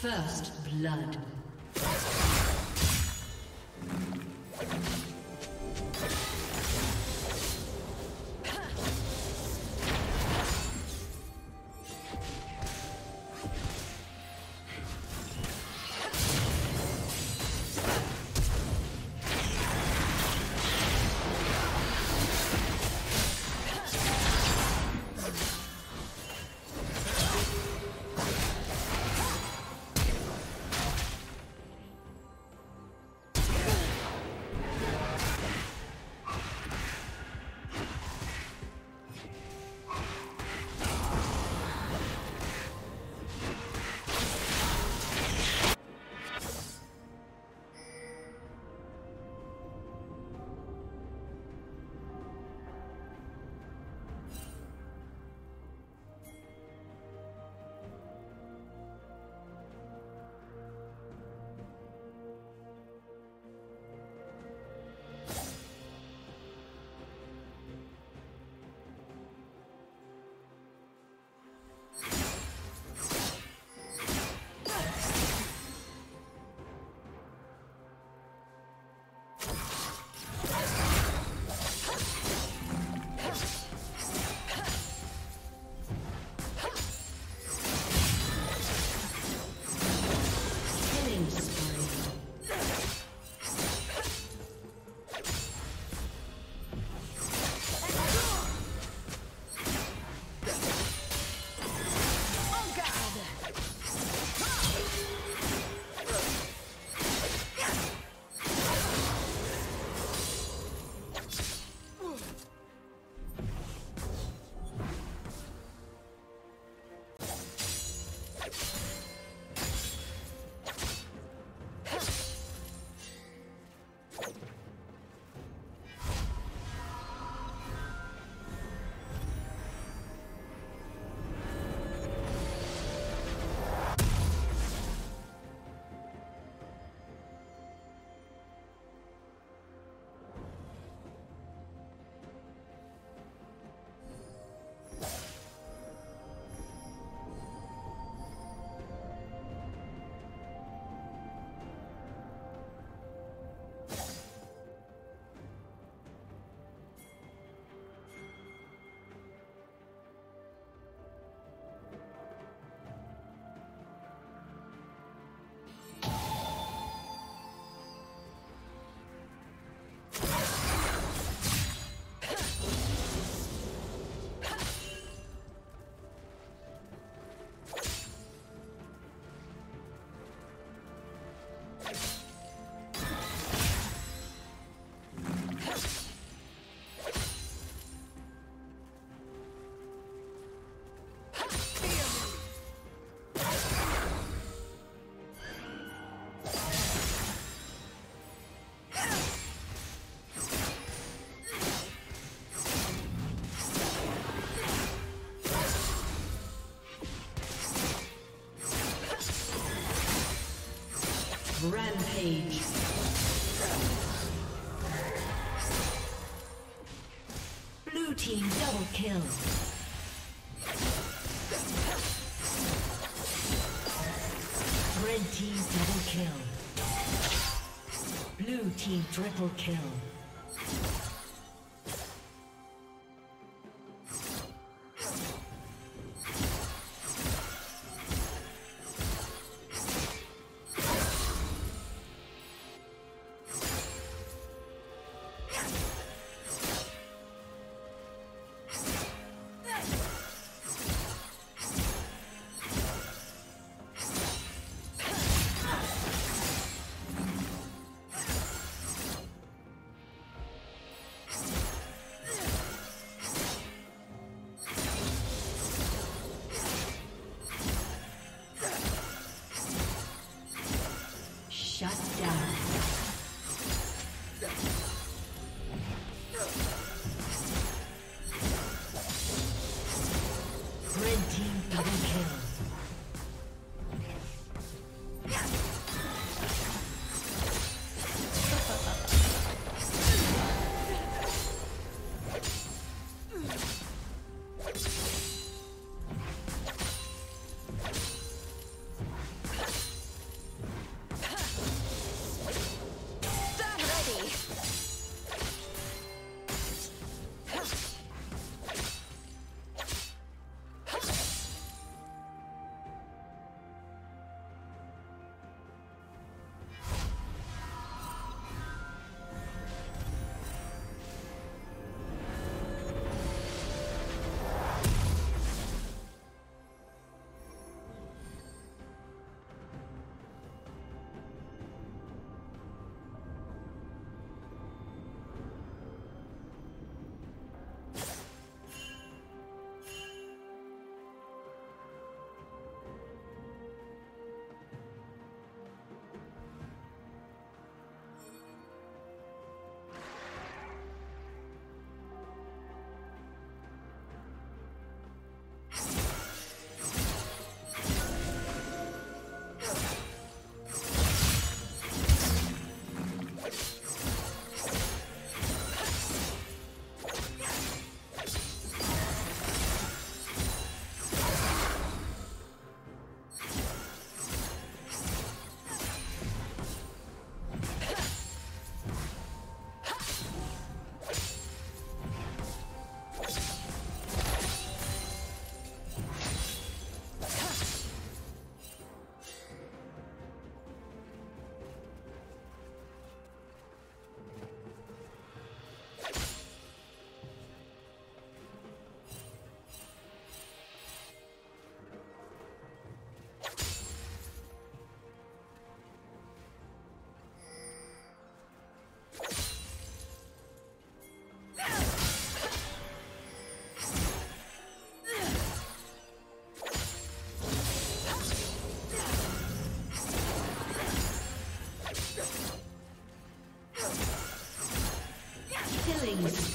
First blood. Rampage. Blue team double kill. Red team double kill. Blue team triple kill.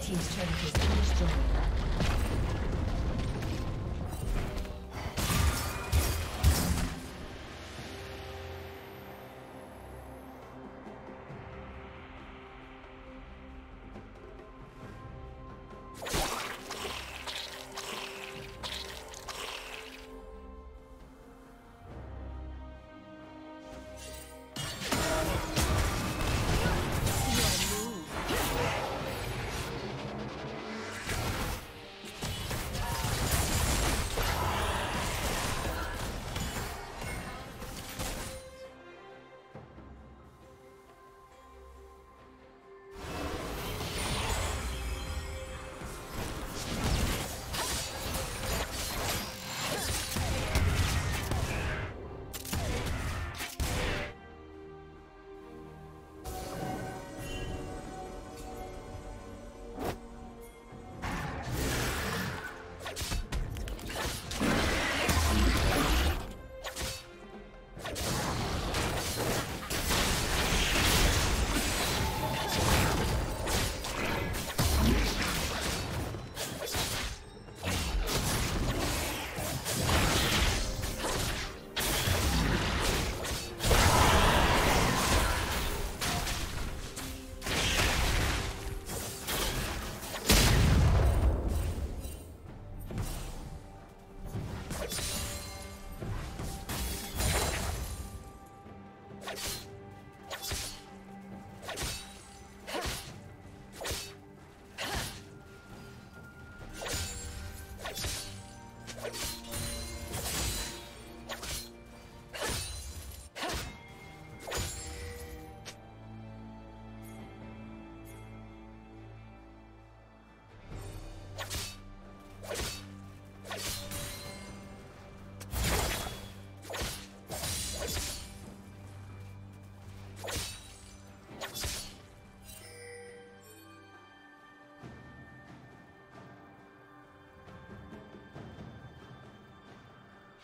Team's turret has been destroyed.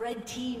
Red team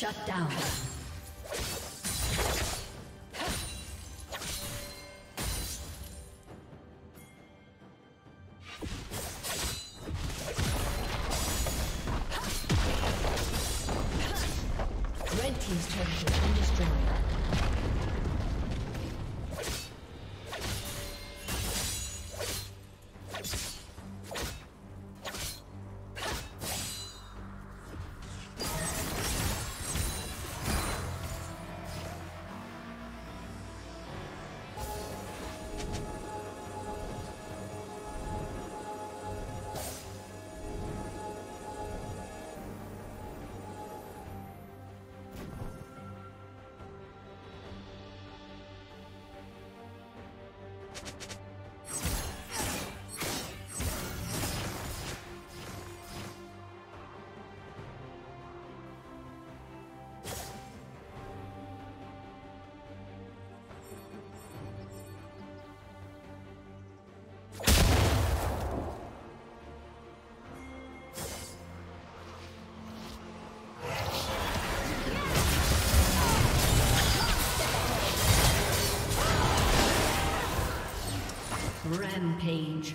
Shut down. Rampage.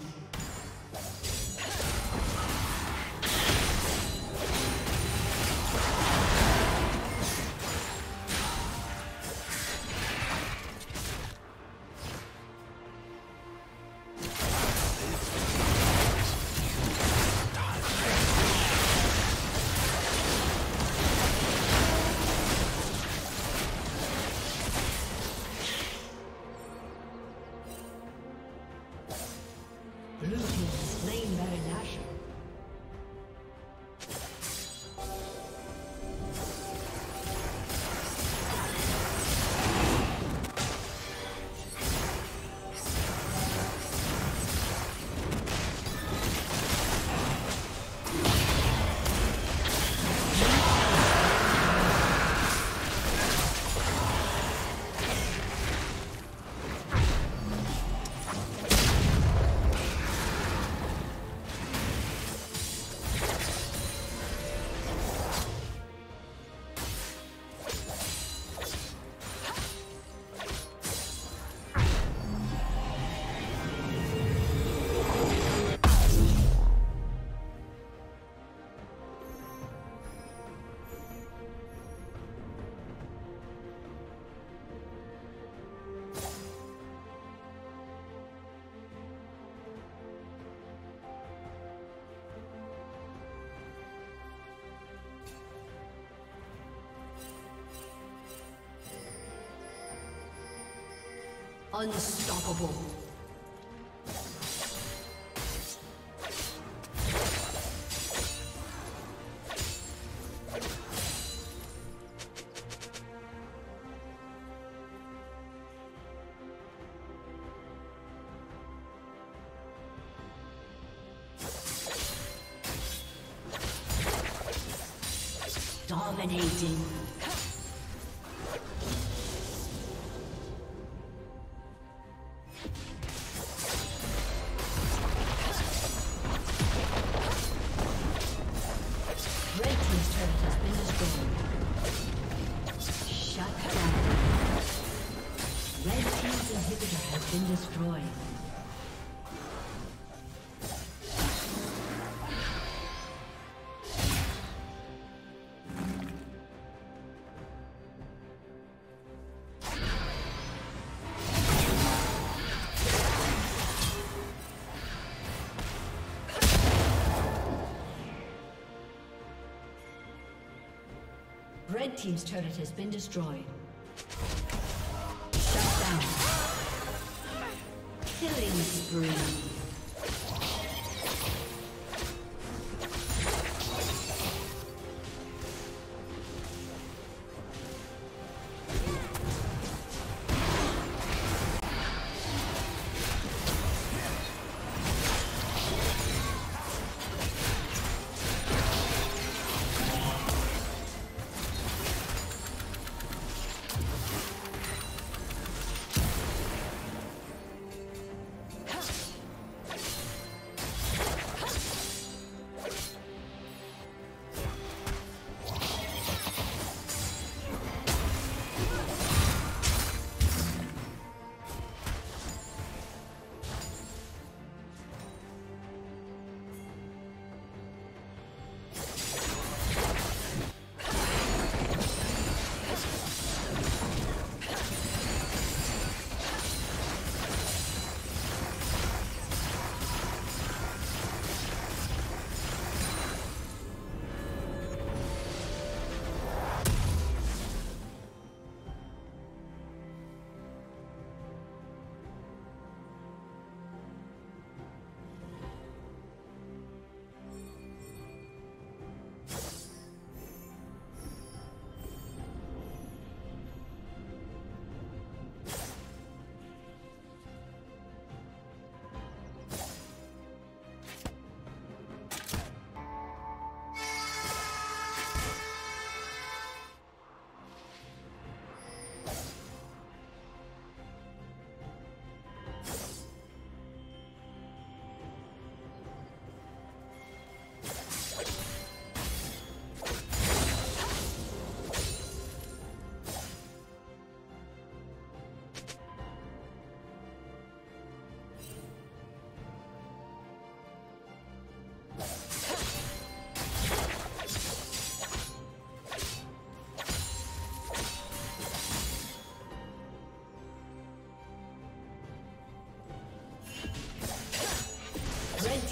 Unstoppable. Dominating. Red Team's turret has been destroyed. Shut down. Killing spree.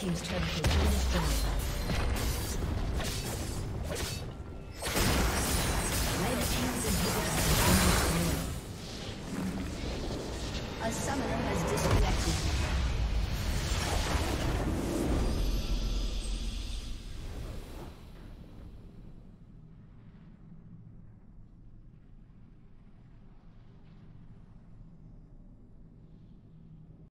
team's turret has been destroyed.